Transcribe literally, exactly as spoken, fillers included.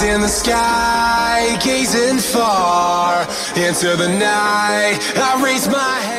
eyes in the sky, gazing far into the night. I raise my hand.